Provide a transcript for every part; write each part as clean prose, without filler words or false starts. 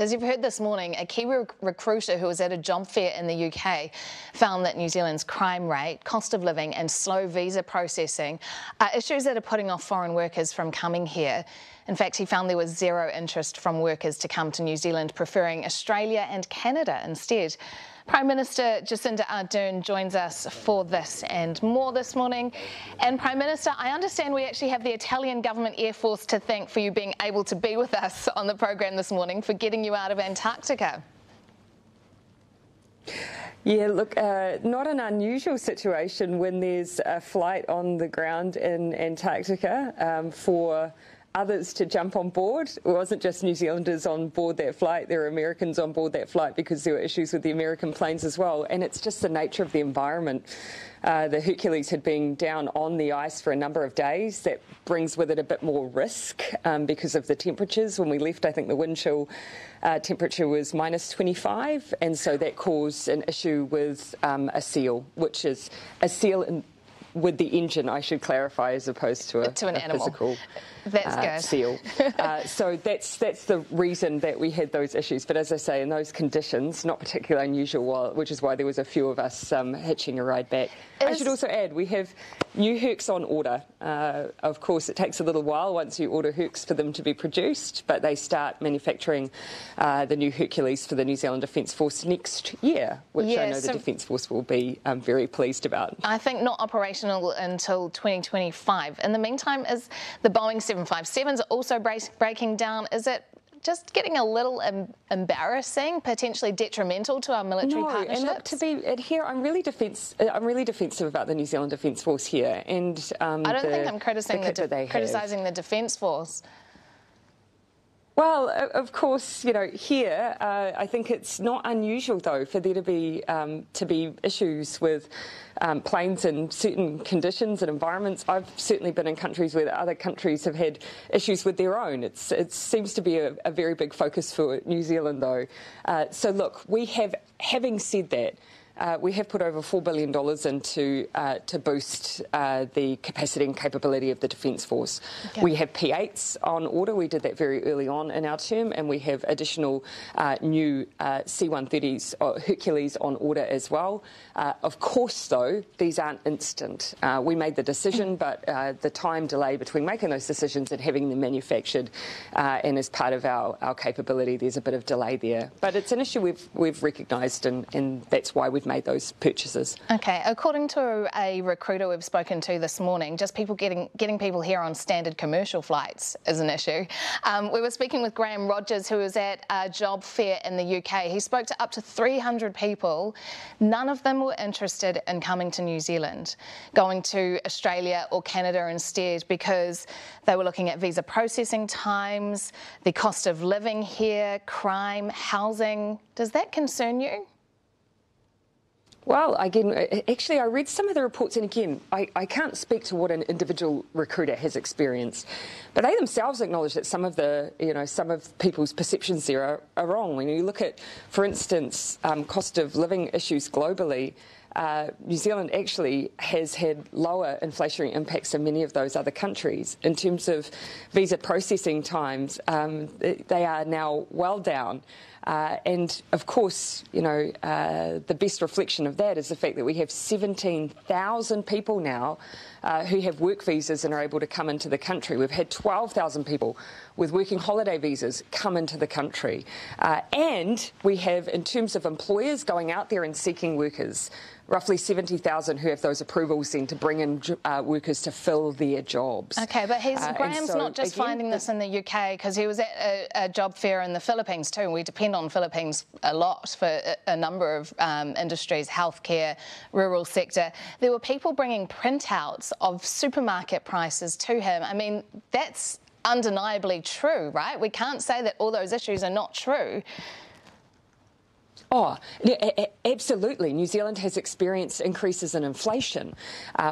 As you've heard this morning, a Kiwi recruiter who was at a job fair in the UK found that New Zealand's crime rate, cost of living and slow visa processing are issues that are putting off foreign workers from coming here. In fact, he found there was zero interest from workers to come to New Zealand, preferring Australia and Canada instead. Prime Minister Jacinda Ardern joins us for this and more this morning. And Prime Minister, I understand we actually have the Italian government air force to thank for you being able to be with us on the program this morning, for getting you out of Antarctica. Yeah, look, not an unusual situation when there's a flight on the ground in Antarctica for others to jump on board. It wasn't just New Zealanders on board that flight, there were Americans on board that flight because there were issues with the American planes as well. And it's just the nature of the environment. The Hercules had been down on the ice for a number of days. That brings with it a bit more risk because of the temperatures. When we left, I think the wind chill temperature was minus 25, and so that caused an issue with a seal, which is a seal in with the engine, I should clarify, as opposed to an animal. Physical seal. So that's the reason that we had those issues. But as I say, in those conditions, not particularly unusual, which is why there was a few of us hitching a ride back. I should also add, we have new hercs on order. Of course, it takes a little while once you order hercs for them to be produced, but they start manufacturing the new Hercules for the New Zealand Defence Force next year, which I know the Defence Force will be very pleased about. I think not operational until 2025. In the meantime, is the Boeing 757s also breaking down? Is it just getting a little embarrassing, potentially detrimental to our military partnerships? No, and look, to be here, I'm really defensive about the New Zealand Defence Force here, and I don't think I'm criticising the Defence Force. Well, of course, you know, here, I think it's not unusual, though, for there to be issues with planes in certain conditions and environments. I've certainly been in countries where other countries have had issues with their own. It seems to be a very big focus for New Zealand, though. So, look, we have, having said that, we have put over $4 billion into to boost the capacity and capability of the Defence Force. Okay. We have P-8s on order. We did that very early on in our term, and we have additional new C-130s or Hercules on order as well. Of course, though, these aren't instant. We made the decision, but the time delay between making those decisions and having them manufactured and as part of our capability, there's a bit of delay there. But it's an issue we've recognised, and that's why we've made those purchases. Okay, according to a recruiter we've spoken to this morning, just people getting people here on standard commercial flights is an issue. We were speaking with Graham Rogers, who was at a job fair in the UK. He spoke to up to 300 people. None of them were interested in coming to New Zealand, going to Australia or Canada instead, because they were looking at visa processing times, the cost of living here, crime, housing. Does that concern you? Well, again, actually, I read some of the reports, and again, I can't speak to what an individual recruiter has experienced, but they themselves acknowledge that some of the, you know, some of people's perceptions there are wrong. When you look at, for instance, cost of living issues globally, New Zealand actually has had lower inflationary impacts than many of those other countries. In terms of visa processing times, they are now well down. And of course, you know, the best reflection of that is the fact that we have 17,000 people now who have work visas and are able to come into the country. We've had 12,000 people with working holiday visas come into the country. And we have, in terms of employers going out there and seeking workers, roughly 70,000 who have those approvals then to bring in workers to fill their jobs. OK, but Graham's so, not just again, finding this in the UK, because he was at a job fair in the Philippines too, and we depend on Philippines a lot for a number of industries, healthcare, rural sector. There were people bringing printouts of supermarket prices to him. I mean, that's undeniably true, right? We can't say that all those issues are not true. Oh, absolutely. New Zealand has experienced increases in inflation.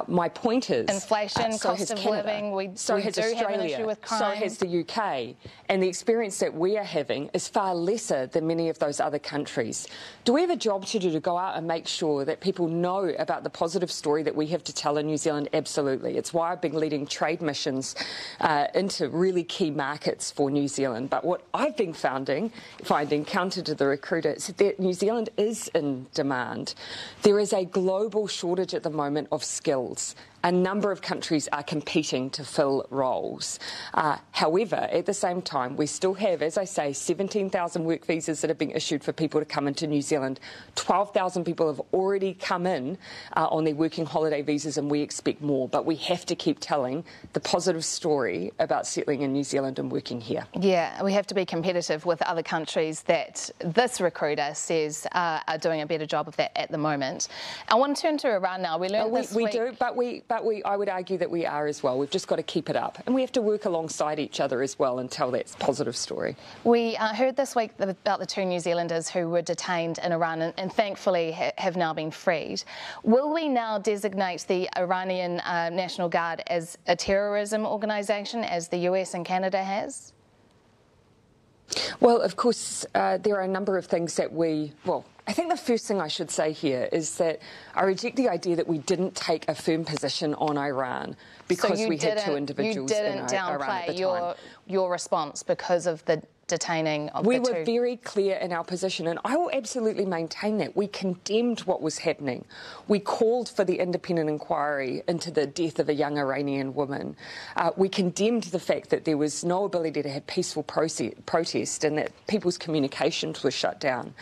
My point is... Inflation, so cost of Canada, living, we do Australia, have an issue with crime. So has the UK. And the experience that we are having is far lesser than many of those other countries. Do we have a job to do to go out and make sure that people know about the positive story that we have to tell in New Zealand? Absolutely. It's why I've been leading trade missions into really key markets for New Zealand. But what I've been finding counter to the recruiter, is that New Zealand is in demand. There is a global shortage at the moment of skills. A number of countries are competing to fill roles. However, at the same time, we still have, as I say, 17,000 work visas that have been issued for people to come into New Zealand. 12,000 people have already come in on their working holiday visas, and we expect more. But we have to keep telling the positive story about settling in New Zealand and working here. Yeah, we have to be competitive with other countries that this recruiter says are doing a better job of that at the moment. I want to turn to Iran now. We learned this week... But I would argue that we are as well. We've just got to keep it up. And we have to work alongside each other as well and tell that positive story. We heard this week about the two New Zealanders who were detained in Iran and thankfully have now been freed. Will we now designate the Iranian National Guard as a terrorism organisation, as the US and Canada has? Well, of course, there are a number of things that we... Well, I think the first thing I should say here is that I reject the idea that we didn't take a firm position on Iran because we had two individuals in Iran at the time. You didn't downplay your response because of the detaining of the two. We were very clear in our position, and I will absolutely maintain that. We condemned what was happening. We called for the independent inquiry into the death of a young Iranian woman. We condemned the fact that there was no ability to have peaceful protest and that people's communications were shut down.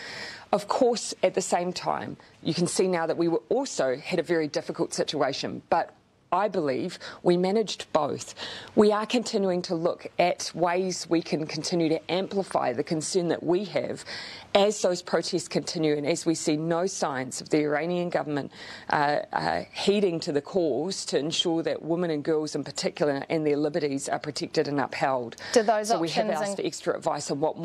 Of course, at the same time, you can see now that we were also had a very difficult situation, but I believe we managed both. We are continuing to look at ways we can continue to amplify the concern that we have as those protests continue and as we see no signs of the Iranian government heeding to the calls to ensure that women and girls in particular and their liberties are protected and upheld. So we have asked for extra advice on what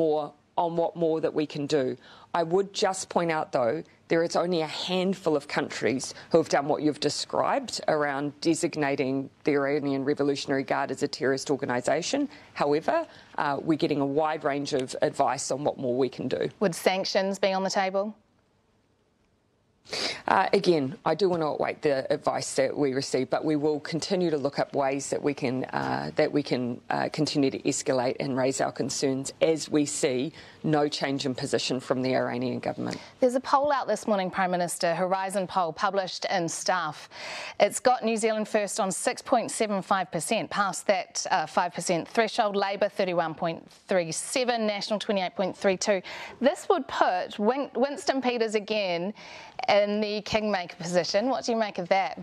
more that we can do. I would just point out, though, there is only a handful of countries who have done what you've described around designating the Iranian Revolutionary Guard as a terrorist organisation. However, we're getting a wide range of advice on what more we can do. Would sanctions be on the table? Again, I do want to await the advice that we receive, but we will continue to look at ways that we can continue to escalate and raise our concerns as we see no change in position from the Iranian government. There's a poll out this morning, Prime Minister, Horizon poll published in Stuff. It's got New Zealand first on 6.75%, past that 5% threshold. Labour 31.37, National 28.32. This would put Winston Peters again in the kingmaker position. What do you make of that?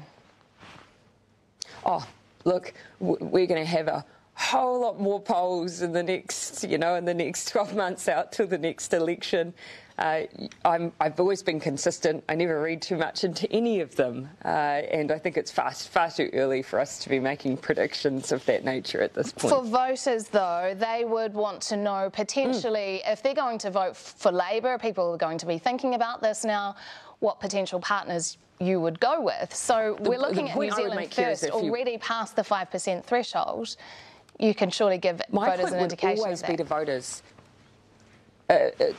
Oh, look, we're going to have a whole lot more polls in the next, in the next 12 months out till the next election. I've always been consistent. I never read too much into any of them, and I think it's far too early for us to be making predictions of that nature at this point. For voters, though, they would want to know potentially if they're going to vote for Labour. People are going to be thinking about this now. What potential partners you would go with? So we're looking at New Zealand first, already past the 5% threshold. You can surely give voters an indication. My point would always be to voters.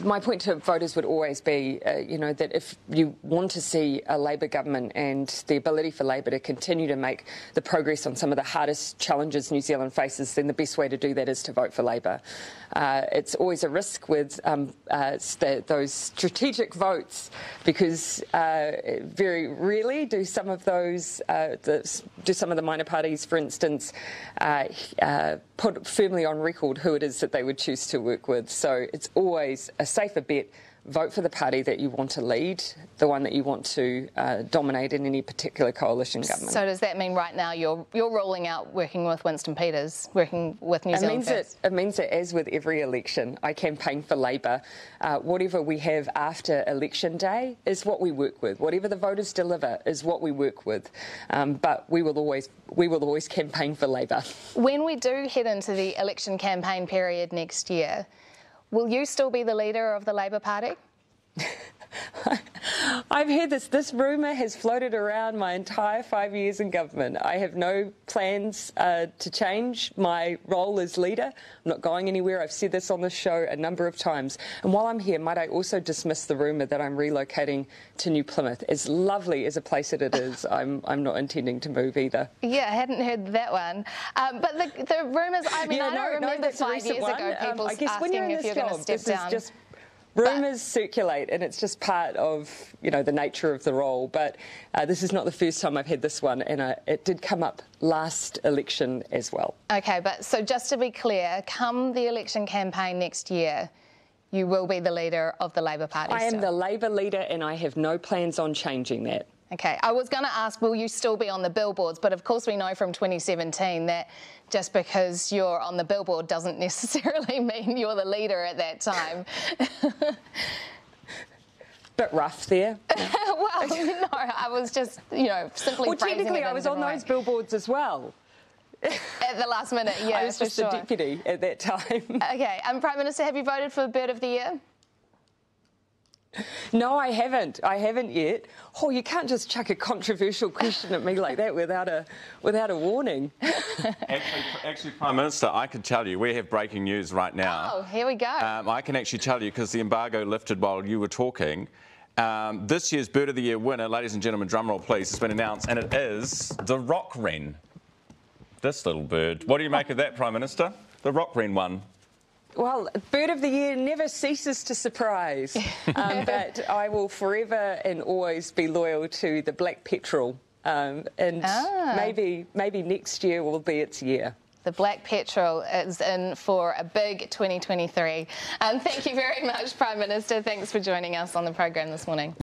My point to voters would always be, that if you want to see a Labour government and the ability for Labour to continue to make the progress on some of the hardest challenges New Zealand faces, then the best way to do that is to vote for Labour. It's always a risk with those strategic votes because very rarely do some of those, do some of the minor parties, for instance, put firmly on record who it is that they would choose to work with. So it's always a safer bet. Vote for the party that you want to lead, the one that you want to dominate in any particular coalition government. So does that mean right now you're ruling out working with Winston Peters, working with New Zealand first? It means that, as with every election, I campaign for Labour. Whatever we have after election day is what we work with. Whatever the voters deliver is what we work with. But we will always campaign for Labour. When we do head into the election campaign period next year, will you still be the leader of the Labour Party? I've heard this rumor has floated around my entire 5 years in government. I have no plans to change my role as leader. I'm not going anywhere. I've said this on this show a number of times. And while I'm here, might I also dismiss the rumor that I'm relocating to New Plymouth? As lovely as a place that it is, I'm not intending to move either. Yeah, I hadn't heard that one. But the rumors, I mean, yeah, I don't remember 5 years ago people asking if you're going to step down. Rumours circulate, and it's just part of, you know, the nature of the role. But this is not the first time I've had this one, and it did come up last election as well. OK, but so just to be clear, come the election campaign next year, you will be the leader of the Labour Party still. I am the Labour leader, and I have no plans on changing that. OK, I was going to ask, will you still be on the billboards? But of course we know from 2017 that just because you're on the billboard doesn't necessarily mean you're the leader at that time. Bit rough there. Well, no, I was just, you know, simply... Well, technically I was on those billboards as well. At the last minute, yeah, I was just a deputy at that time. OK, and Prime Minister, have you voted for Bird of the Year? No, I haven't. I haven't yet. Oh, you can't just chuck a controversial question at me like that without a warning. Actually, Prime Minister, I could tell you. We have breaking news right now. Oh, here we go. I can actually tell you because the embargo lifted while you were talking. This year's Bird of the Year winner, ladies and gentlemen, drumroll please, has been announced, and it is the rock wren. This little bird. What do you make of that, Prime Minister? The rock wren one. Well, Bird of the Year never ceases to surprise, but I will forever and always be loyal to the Black Petrel, and maybe next year will be its year. The Black Petrel is in for a big 2023. Thank you very much, Prime Minister. Thanks for joining us on the programme this morning.